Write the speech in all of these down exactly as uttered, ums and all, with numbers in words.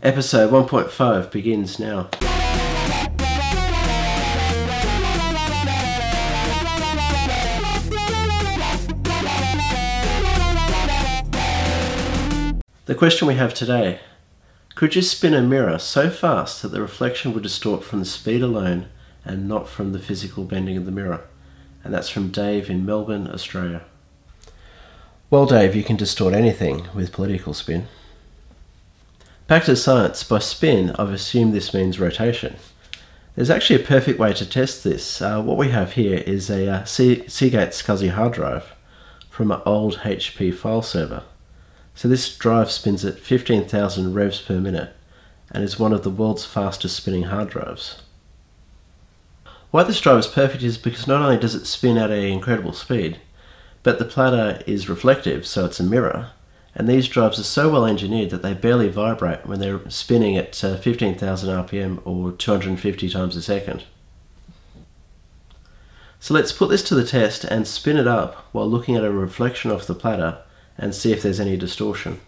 Episode one point five begins now. The question we have today: could you spin a mirror so fast that the reflection would distort from the speed alone and not from the physical bending of the mirror? And that's from Dave in Melbourne, Australia. Well, Dave, you can distort anything with political spin. Back to science. By spin, I've assumed this means rotation. There's actually a perfect way to test this. Uh, what we have here is a uh, Seagate S C S I hard drive from an old H P file server. So this drive spins at fifteen thousand revs per minute and is one of the world's fastest spinning hard drives. Why this drive is perfect is because not only does it spin at an incredible speed, but the platter is reflective, so it's a mirror, and these drives are so well engineered that they barely vibrate when they're spinning at uh, fifteen thousand R P M or two hundred fifty times a second. So let's put this to the test and spin it up while looking at a reflection off the platter and see if there's any distortion.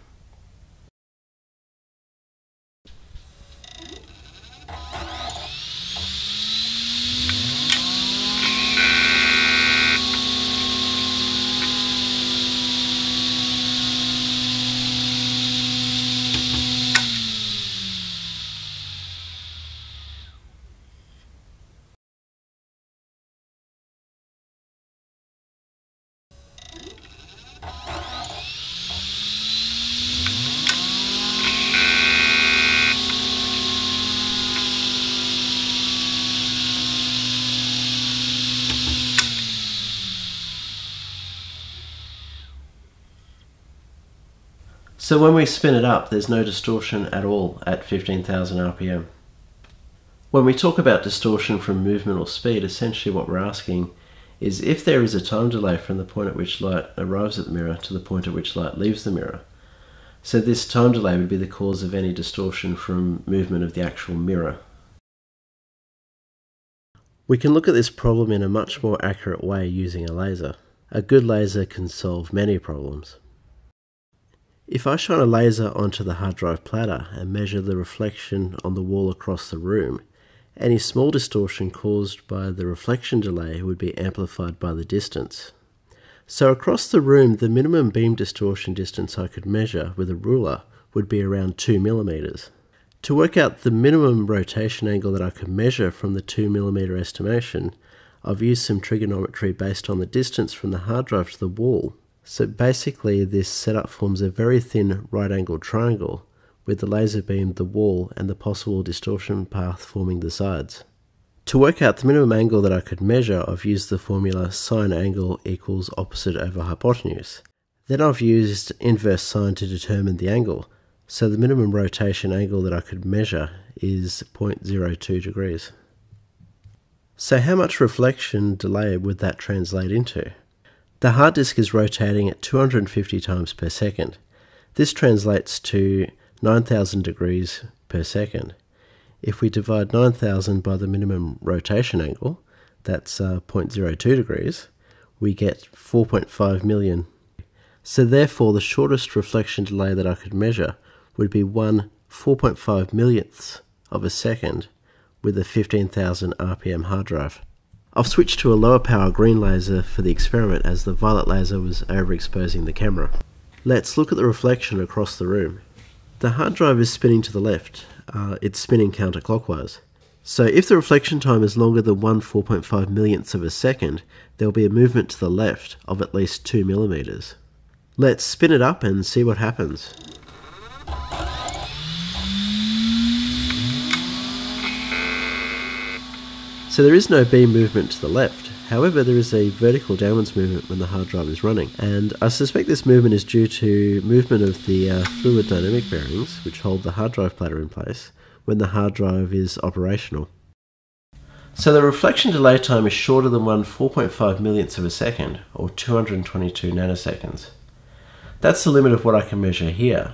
So when we spin it up, there's no distortion at all at fifteen thousand R P M. When we talk about distortion from movement or speed, essentially what we're asking is if there is a time delay from the point at which light arrives at the mirror to the point at which light leaves the mirror. So this time delay would be the cause of any distortion from movement of the actual mirror. We can look at this problem in a much more accurate way using a laser. A good laser can solve many problems. If I shine a laser onto the hard drive platter and measure the reflection on the wall across the room, any small distortion caused by the reflection delay would be amplified by the distance. So across the room, the minimum beam distortion distance I could measure with a ruler would be around two millimeters. To work out the minimum rotation angle that I could measure from the two millimeter estimation, I've used some trigonometry based on the distance from the hard drive to the wall. So basically this setup forms a very thin right-angled triangle with the laser beam, the wall, and the possible distortion path forming the sides. To work out the minimum angle that I could measure, I've used the formula sine angle equals opposite over hypotenuse. Then I've used inverse sine to determine the angle, so the minimum rotation angle that I could measure is zero point zero two degrees. So how much reflection delay would that translate into? The hard disk is rotating at two hundred fifty times per second. This translates to nine thousand degrees per second. If we divide nine thousand by the minimum rotation angle, that's uh, zero point zero two degrees, we get four point five million. So therefore the shortest reflection delay that I could measure would be one four point five millionths of a second with a fifteen thousand R P M hard drive. I've switched to a lower power green laser for the experiment as the violet laser was overexposing the camera. Let's look at the reflection across the room. The hard drive is spinning to the left, uh, it's spinning counterclockwise. So if the reflection time is longer than one four point five millionths of a second, there'll be a movement to the left of at least two millimeters. Let's spin it up and see what happens. So there is no beam movement to the left, however there is a vertical downwards movement when the hard drive is running, and I suspect this movement is due to movement of the uh, fluid dynamic bearings which hold the hard drive platter in place when the hard drive is operational. So the reflection delay time is shorter than one four point five millionths of a second, or two hundred twenty-two nanoseconds. That's the limit of what I can measure here.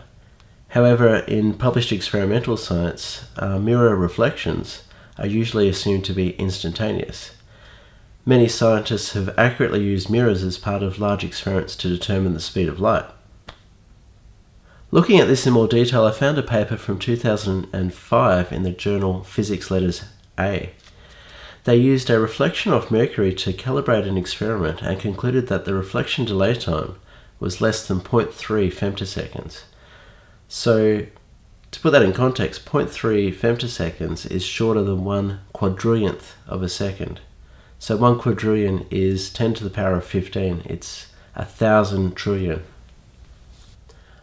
However, in published experimental science, uh, mirror reflections are usually assumed to be instantaneous. Many scientists have accurately used mirrors as part of large experiments to determine the speed of light. Looking at this in more detail, I found a paper from two thousand five in the journal Physics Letters A. They used a reflection of mercury to calibrate an experiment and concluded that the reflection delay time was less than zero point three femtoseconds. So, to put that in context, zero point three femtoseconds is shorter than one quadrillionth of a second. So one quadrillion is ten to the power of fifteen. It's a thousand trillion.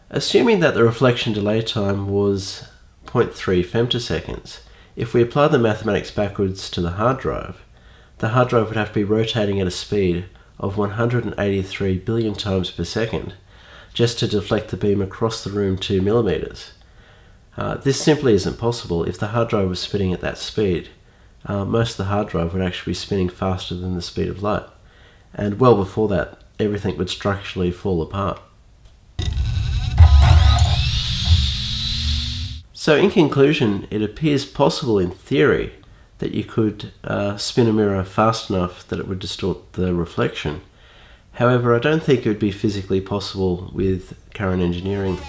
Assuming that the reflection delay time was zero point three femtoseconds, if we apply the mathematics backwards to the hard drive, the hard drive would have to be rotating at a speed of one hundred eighty-three billion times per second just to deflect the beam across the room two millimeters. Uh, this simply isn't possible. If the hard drive was spinning at that speed, uh, most of the hard drive would actually be spinning faster than the speed of light, and well before that everything would structurally fall apart. So in conclusion, it appears possible in theory that you could uh, spin a mirror fast enough that it would distort the reflection. However, I don't think it would be physically possible with current engineering.